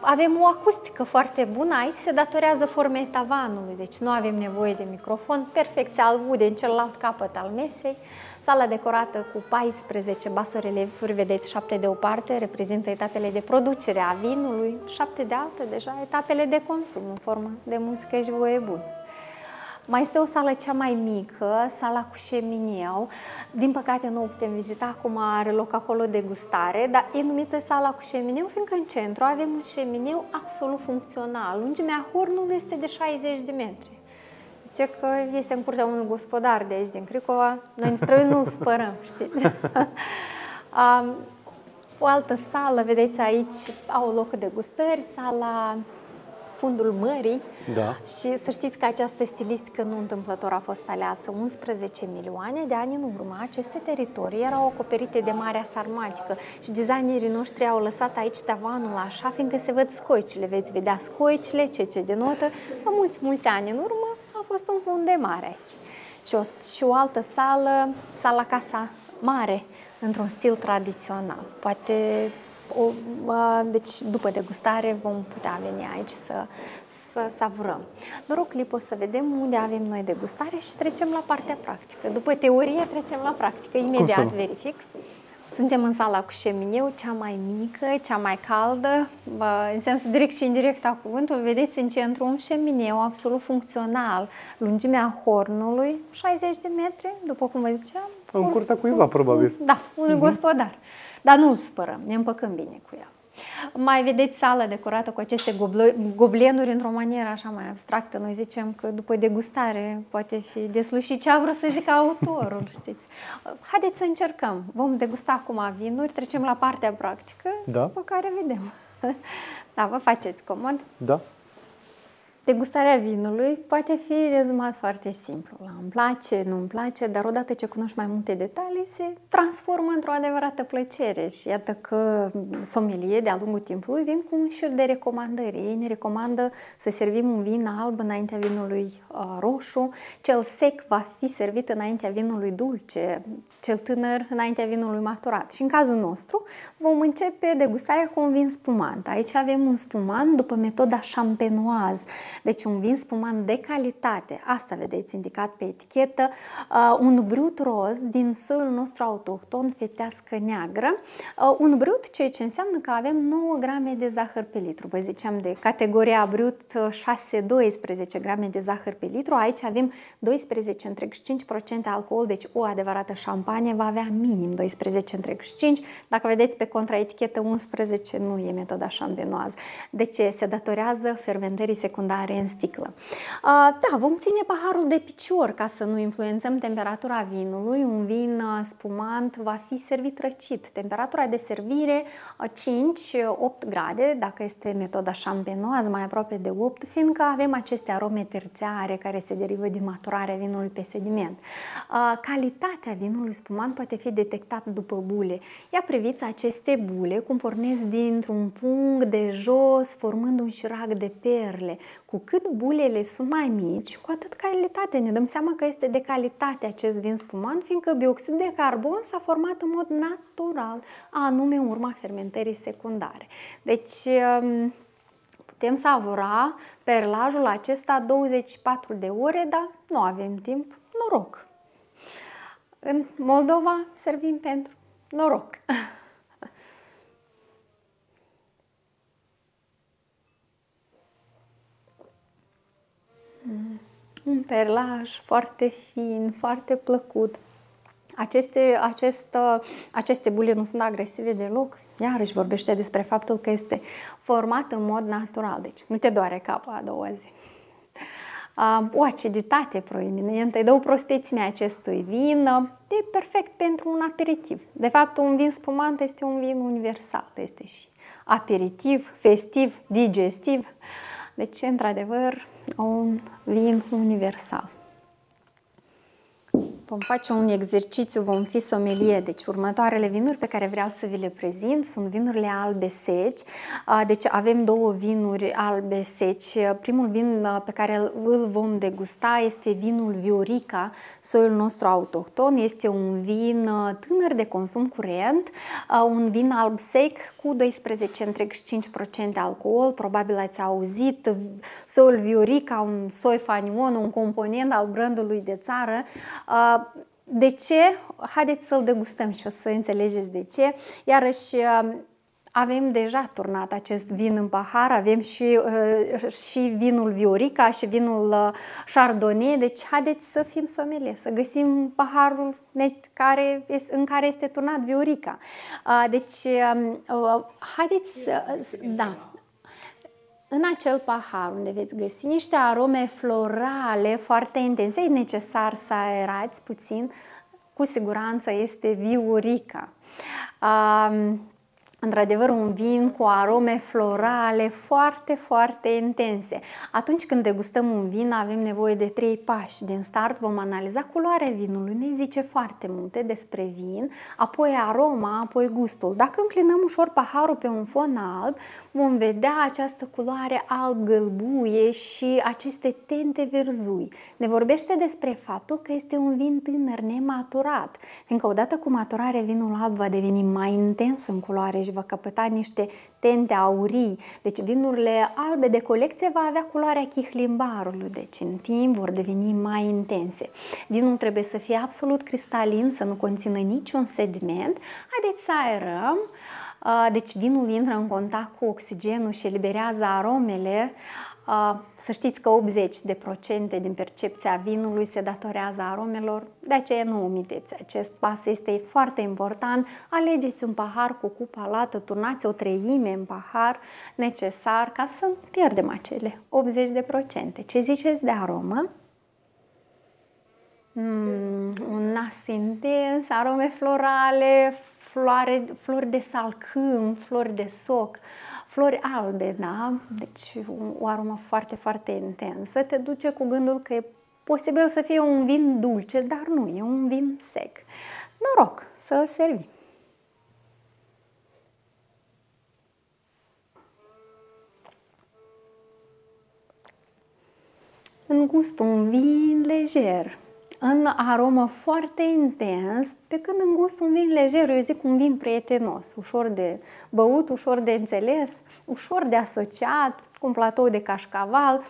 Avem o acustică foarte bună, aici se datorează formei tavanului, deci nu avem nevoie de microfon, perfecția albude în celălalt capăt al mesei. Sala decorată cu 14 basoreliefuri, vedeți 7 de o parte, reprezintă etapele de producere a vinului, 7 de altă deja etapele de consum în formă de muzică și voie bună. Mai este o sală cea mai mică, sala cu șemineu. Din păcate nu o putem vizita, acum are loc acolo degustare, dar e numită sala cu șemineu, fiindcă în centru avem un șemineu absolut funcțional. Lungimea hornului este de 60 de metri. Zice că este în curtea unui gospodar de aici, din Cricova. Noi în străini nu spărăm, știți? O altă sală, vedeți aici, au loc degustări, sala fundul mării, da. Și să știți că această stilistică nu întâmplător a fost aleasă. 11 milioane de ani în urmă, aceste teritorii erau acoperite de Marea Sarmatică și designerii noștri au lăsat aici tavanul așa, fiindcă se văd scoicile, veți vedea scoicile, ce denotă. La mulți ani în urmă a fost un fund de mare aici. Și o altă sală, sala Casa Mare, într-un stil tradițional. Poate... deci după degustare vom putea veni aici să savurăm. Doar o clipă o să vedem unde avem noi degustare și trecem la partea practică. După teorie trecem la practică. Imediat verific. Suntem în sala cu șemineu, cea mai mică, cea mai caldă, în sensul direct și indirect a cuvântului. Vedeți în centru un șemineu absolut funcțional, lungimea hornului 60 de metri, după cum vă ziceam. În curtea cuiva, probabil. Da, unui gospodar. Dar nu supărăm, ne împăcăm bine cu ea. Mai vedeți sala decorată cu aceste goblenuri într-o manieră așa mai abstractă. Noi zicem că după degustare poate fi deslușit ce a vrut să zică autorul, știți. Haideți să încercăm. Vom degusta acum vinuri, trecem la partea practică, da, după care vedem. Da, vă faceți comod? Da. Degustarea vinului poate fi rezumat foarte simplu. La îmi place, nu îmi place, dar odată ce cunoști mai multe detalii, se transformă într-o adevărată plăcere. Și iată că sommelier, de-a lungul timpului, vin cu un șir de recomandări. Ei ne recomandă să servim un vin alb înaintea vinului roșu, cel sec va fi servit înaintea vinului dulce, cel tânăr înaintea vinului maturat. Și în cazul nostru vom începe degustarea cu un vin spumant. Aici avem un spumant după metoda champenoază. Deci un vin spumant de calitate, asta vedeți indicat pe etichetă, un brut roz din soiul nostru autohton, fetească neagră, un brut, ceea ce înseamnă că avem 9 grame de zahăr pe litru. Vă ziceam de categoria brut 6-12 grame de zahăr pe litru, aici avem 12,5% alcool, deci o adevărată șampanie va avea minim 12,5%, dacă vedeți pe contraetichetă 11 nu e metoda șampenoază. De ce? Se datorează fermentării secundare în sticlă. Da, vom ține paharul de picior ca să nu influențăm temperatura vinului. Un vin spumant va fi servit răcit. Temperatura de servire 5-8 grade, dacă este metoda champenoază, mai aproape de 8, fiindcă avem aceste arome terțiare care se derivă din maturarea vinului pe sediment. Calitatea vinului spumant poate fi detectată după bule. Ia priviți aceste bule cum pornesc dintr-un punct de jos, formând un șirac de perle, Cu cât bulele sunt mai mici, cu atât calitate. Ne dăm seama că este de calitate acest vin spumant, fiindcă bioxidul de carbon s-a format în mod natural, anume în urma fermentării secundare. Deci putem savura perlajul acesta 24 de ore, dar nu avem timp, noroc. În Moldova servim pentru noroc. Un perlaj foarte fin, foarte plăcut. Aceste bule nu sunt agresive deloc. Iarăși vorbește despre faptul că este format în mod natural. Deci nu te doare capul a doua zi. O aciditate proeminentă. Îi dă o prospețime acestui vin. E perfect pentru un aperitiv. De fapt, un vin spumant este un vin universal. Este și aperitiv, festiv, digestiv. Deci, într-adevăr, un vin universal. Vom face un exercițiu, vom fi somelie. Deci, următoarele vinuri pe care vreau să vi le prezint sunt vinurile albe seci. Deci, avem două vinuri albe seci. Primul vin pe care îl vom degusta este vinul Viorica, soiul nostru autohton. Este un vin tânăr de consum curent, un vin alb sec cu 12,5% alcool. Probabil ați auzit soiul Viorica, un soi fanion, un component al brandului de țară. De ce? Haideți să-l degustăm și o să înțelegeți de ce. Iarăși avem deja turnat acest vin în pahar, avem și vinul Viorica și vinul Chardonnay, deci haideți să fim sommelier, să găsim paharul în care este turnat Viorica. Deci haideți să... Da. În acel pahar unde veți găsi niște arome florale foarte intense, e necesar să aerați puțin, cu siguranță este Viorica. Într-adevăr, un vin cu arome florale foarte, foarte intense. Atunci când degustăm un vin, avem nevoie de 3 pași. Din start vom analiza culoarea vinului, ne zice foarte multe despre vin, apoi aroma, apoi gustul. Dacă înclinăm ușor paharul pe un fon alb, vom vedea această culoare alb-gălbuie și aceste tente verzui. Ne vorbește despre faptul că este un vin tânăr, nematurat, fiindcă odată cu maturare, vinul alb va deveni mai intens în culoare și va căpăta niște tente aurii. Deci vinurile albe de colecție va avea culoarea chihlimbarului, deci în timp vor deveni mai intense. Vinul trebuie să fie absolut cristalin, să nu conțină niciun sediment. Haideți să aerăm. Deci vinul intră în contact cu oxigenul și eliberează aromele. Să știți că 80% din percepția vinului se datorează aromelor, de aceea nu omiteți acest pas, este foarte important. Alegeți un pahar cu cupa lată, turnați o treime în pahar, necesar ca să pierdem acele 80%. Ce ziceți de aromă? Un nas intens, arome florale, flori de salcâm, flori de soc, flori albe, da? Deci o aromă foarte, foarte intensă. Te duce cu gândul că e posibil să fie un vin dulce, dar nu, e un vin sec. Noroc să-l servi. În gust un vin lejer, în aromă foarte intens, pe când în gust un vin lejer, eu zic un vin prietenos, ușor de băut, ușor de înțeles, ușor de asociat, cu un platou de cașcaval,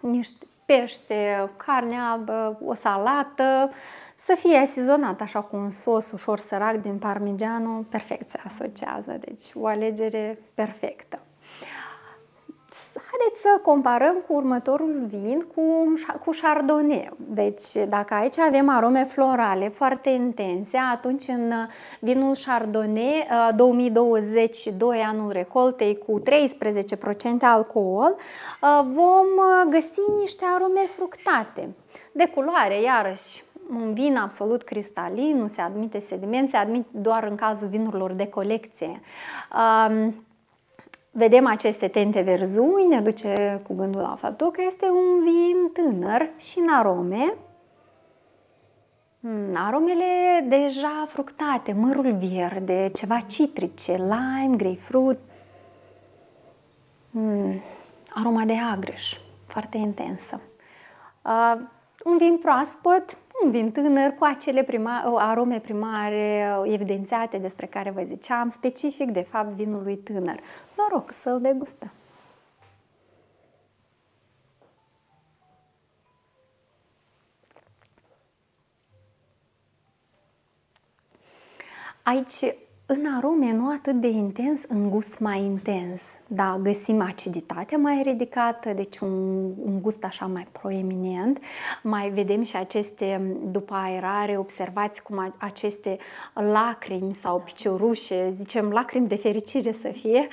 niște pește, carne albă, o salată, să fie asizonat așa cu un sos ușor sărac din Parmigiano, perfect se asociază, deci o alegere perfectă. Haideți să comparăm cu următorul vin, cu Chardonnay. Deci, dacă aici avem arome florale foarte intense, atunci în vinul Chardonnay 2022, anul recoltei, cu 13% alcool, vom găsi niște arome fructate, de culoare, iarăși. Un vin absolut cristalin, nu se admite sediment, se admite doar în cazul vinurilor de colecție. Vedem aceste tente verzui, ne duce cu gândul la faptul că este un vin tânăr și în arome. Aromele deja fructate, mărul verde, ceva citrice, lime, grapefruit, aroma de agreș. foarte intensă. Un vin proaspăt, un vin tânăr, cu acele arome primare evidențiate despre care vă ziceam, specific, de fapt, vinului tânăr. Noroc să-l degustăm! Aici, în arome nu atât de intens, în gust mai intens, da, găsim aciditatea mai ridicată, deci un gust așa mai proeminent, mai vedem și aceste, după aerare, observați cum aceste lacrimi sau piciorușe, zicem lacrimi de fericire să fie,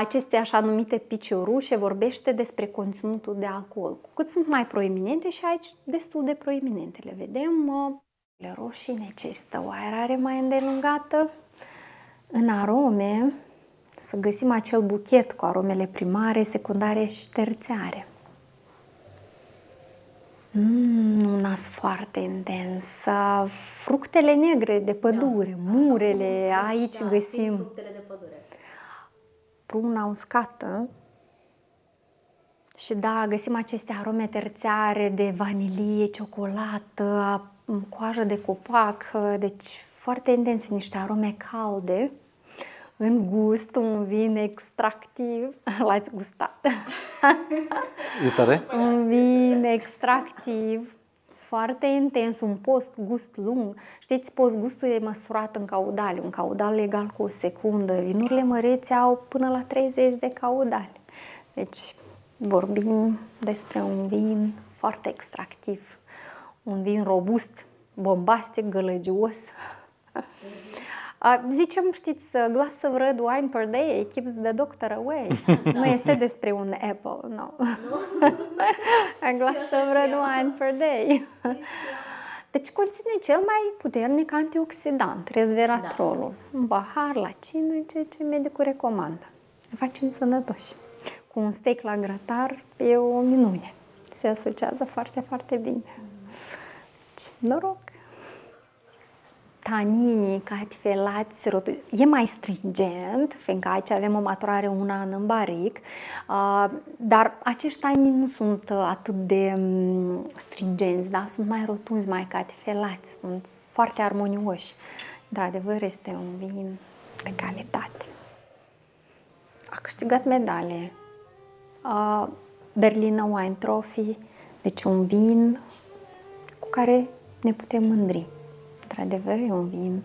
aceste așa numite piciorușe vorbește despre conținutul de alcool. Cu cât sunt mai proeminente și aici destul de proeminente, le vedem. Roșii necesită o aerare mai îndelungată. În arome să găsim acel buchet cu aromele primare, secundare și terțiare. Un nas foarte intens. Fructele negre de pădure, da, murele, aici da, găsim fructele de pădure. Pruna uscată. Și da, găsim aceste arome terțiare de vanilie, ciocolată, coajă de copac, deci foarte intense, niște arome calde, în gust, un vin extractiv, l-ați gustat. E tare? Un vin extractiv, foarte intens, un post-gust lung. Știți, post-gustul e măsurat în caudali, un caudal egal cu o secundă. Vinurile măreți au până la 30 de caudali. Deci vorbim despre un vin foarte extractiv. Un vin robust, bombastic, gălăgios. Zicem, știți, glass of red wine per day keeps the doctor away. Nu este despre un apple, no. A glass of red wine per day. Deci conține cel mai puternic antioxidant, resveratrolul. Un pahar la cină, ceea ce medicul recomandă. Ne facem sănătoși. Cu un steak la grătar e o minune. Se asociază foarte, foarte bine. Noroc! Taninii, catfelați, e mai stringent, fiindcă aici avem o maturare un an în baric, dar acești tanini nu sunt atât de stringenți, da? Sunt mai rotunzi, mai catfelați, sunt foarte armonioși. Într-adevăr, este un vin de calitate. A câștigat medalie. Berlina Wine Trophy, deci un vin care ne putem mândri. Într-adevăr, e un vin